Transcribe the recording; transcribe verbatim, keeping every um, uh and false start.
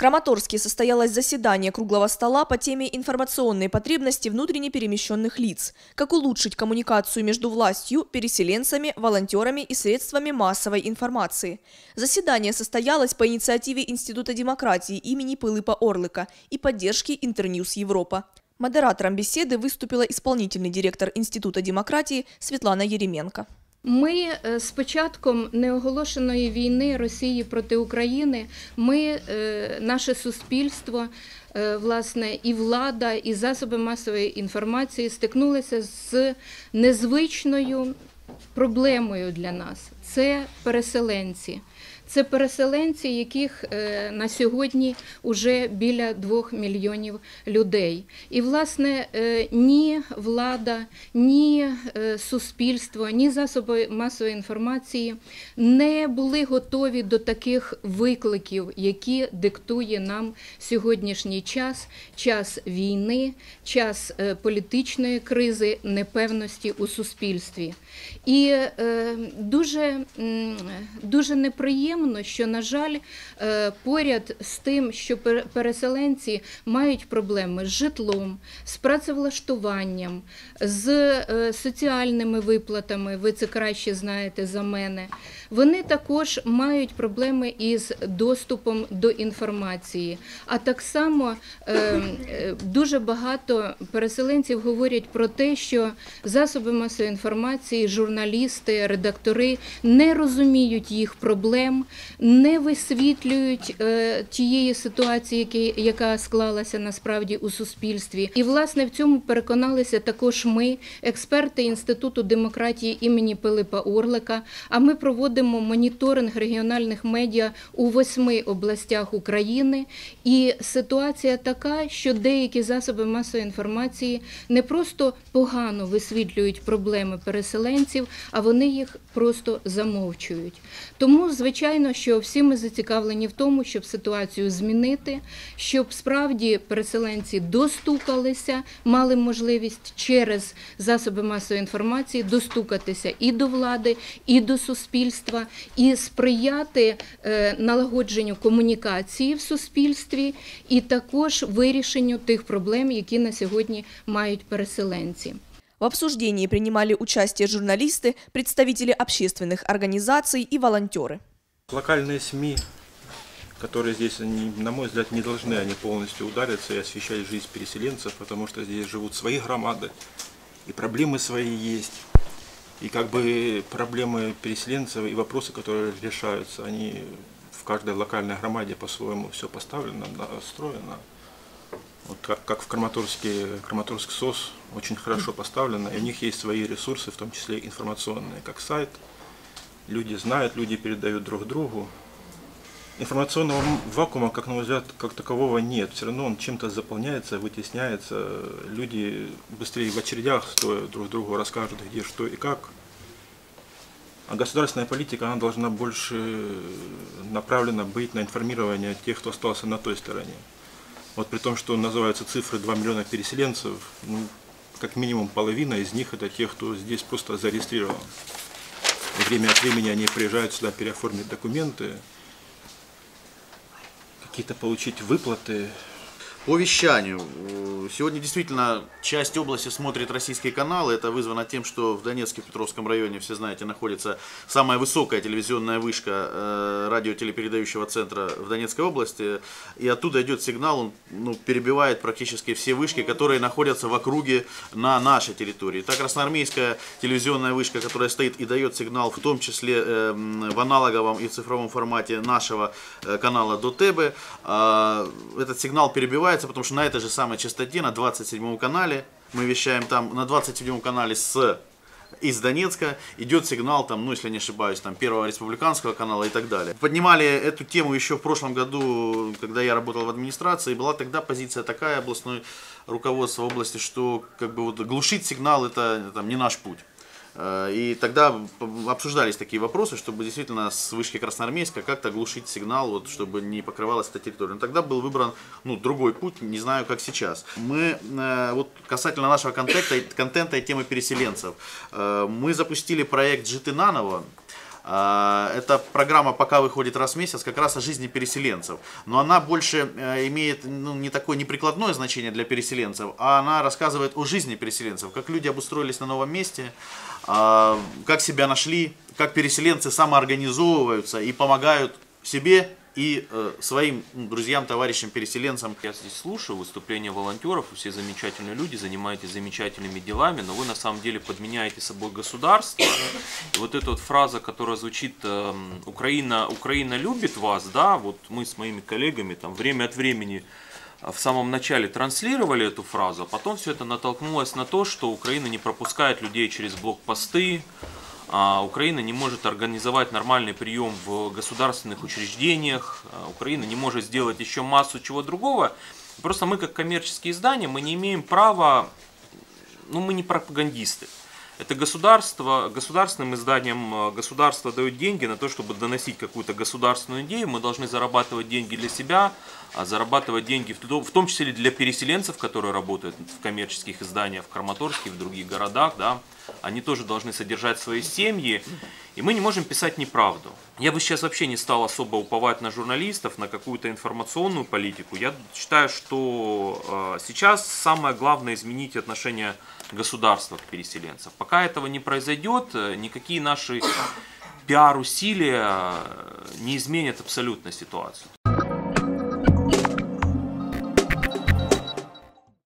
Краматорске состоялось заседание круглого стола по теме информационной потребности внутренне перемещенных лиц, как улучшить коммуникацию между властью, переселенцами, волонтерами и средствами массовой информации. Заседание состоялось по инициативе Института демократии имени Пилипа Орлика и поддержки Интерньюс Европа. Модератором беседы выступила исполнительный директор Института демократии Светлана Еременко. Ми з початком неоголошеної війни Росії проти України, ми, наше суспільство, власне, і влада, і засоби масової інформації стикнулися з незвичною проблемою для нас. Це переселенці. Це переселенці, яких на сьогодні вже біля двох мільйонів людей. І, власне, ні влада, ні суспільство, ні засоби масової інформації не були готові до таких викликів, які диктує нам сьогоднішній час, час війни, час політичної кризи, непевності у суспільстві. І дуже, дуже неприємно, що, на жаль, поряд з тим, що переселенці мають проблеми з житлом, з працевлаштуванням, з соціальними виплатами, ви це краще знаєте за мене, вони також мають проблеми із доступом до інформації. А так само дуже багато переселенців говорять про те, що засоби масової інформації, журналісти, редактори не розуміють їх проблем, не висвітлюють тієї ситуації, яка склалася насправді у суспільстві. І, власне, в цьому переконалися також ми, експерти Інституту демократії імені Пилипа Орлика, а ми проводимо моніторинг регіональних медіа у восьми областях України. І ситуація така, що деякі засоби масової інформації не просто погано висвітлюють проблеми переселенців, а вони їх просто замовчують. Тому, звичайно, Звичайно, що всі ми зацікавлені в тому, щоб ситуацію змінити, щоб справді переселенці достукалися, мали можливість через засоби масової інформації достукатися і до влади, і до суспільства, і сприяти налагодженню комунікації в суспільстві, і також вирішенню тих проблем, які на сьогодні мають переселенці. В обсуждении принимали участие журналисты, представители общественных организаций и волонтеры. Локальные СМИ, которые здесь, они, на мой взгляд, не должны, они полностью удариться и освещать жизнь переселенцев, потому что здесь живут свои громады, и проблемы свои есть. И как бы проблемы переселенцев и вопросы, которые решаются, они в каждой локальной громаде по-своему все поставлено, настроено. Вот как, как в Краматорске, Краматорск СОС очень хорошо поставлено, и у них есть свои ресурсы, в том числе информационные, как сайт. Люди знают, люди передают друг другу. Информационного вакуума, как на мой взгляд, как такового нет. Все равно он чем-то заполняется, вытесняется. Люди быстрее в очередях стоя друг другу расскажут, где, что и как. А государственная политика, она должна больше направлена быть на информирование тех, кто остался на той стороне. Вот при том, что называются цифры два миллиона переселенцев, ну, как минимум половина из них это тех, кто здесь просто зарегистрирован. Время от времени они приезжают сюда переоформить документы, какие-то получить выплаты. По вещанию. Сегодня действительно часть области смотрит российские каналы. Это вызвано тем, что в Донецке, в Петровском районе, все знаете, находится самая высокая телевизионная вышка радиотелепередающего центра в Донецкой области. И оттуда идет сигнал, он ну, перебивает практически все вышки, которые находятся в округе на нашей территории. Та красноармейская телевизионная вышка, которая стоит и дает сигнал, в том числе в аналоговом и цифровом формате нашего канала ДТБ, этот сигнал перебивает. Потому что на этой же самой частоте, на двадцать седьмом канале, мы вещаем там, на двадцать седьмом канале с, из Донецка, идет сигнал, там, ну если не ошибаюсь, там, Первого республиканского канала и так далее. Поднимали эту тему еще в прошлом году, когда я работал в администрации, была тогда позиция такая, областное руководство области, что как бы, вот, глушить сигнал это там, не наш путь. И тогда обсуждались такие вопросы, чтобы действительно с вышки Красноармейска как-то глушить сигнал, вот, чтобы не покрывалась эта территория. Но тогда был выбран ну, другой путь, не знаю, как сейчас. Мы, вот, касательно нашего контента, контента и темы переселенцев, мы запустили проект «Житынаново». Эта программа пока выходит раз в месяц, как раз о жизни переселенцев. Но она больше имеет ну, не такое неприкладное значение для переселенцев, а она рассказывает о жизни переселенцев, как люди обустроились на новом месте, как себя нашли, как переселенцы самоорганизовываются и помогают себе и э, своим друзьям, товарищам, переселенцам. Я здесь слушаю выступления волонтеров, все замечательные люди, занимаетесь замечательными делами, но вы на самом деле подменяете собой государство. И вот эта вот фраза, которая звучит, э, Украина, Украина любит вас, да, вот мы с моими коллегами там время от времени в самом начале транслировали эту фразу, а потом все это натолкнулось на то, что Украина не пропускает людей через блокпосты, Украина не может организовать нормальный прием в государственных учреждениях, Украина не может сделать еще массу чего другого. Просто мы, как коммерческие издания, мы не имеем права, ну мы не пропагандисты. Это государство, государственным изданиям государство дает деньги на то, чтобы доносить какую-то государственную идею. Мы должны зарабатывать деньги для себя, зарабатывать деньги в том числе для переселенцев, которые работают в коммерческих изданиях в Краматорске, в других городах, да. Они тоже должны содержать свои семьи, и мы не можем писать неправду. Я бы сейчас вообще не стал особо уповать на журналистов, на какую-то информационную политику. Я считаю, что сейчас самое главное изменить отношение государства к переселенцам. Пока этого не произойдет, никакие наши пиар-усилия не изменят абсолютно ситуацию.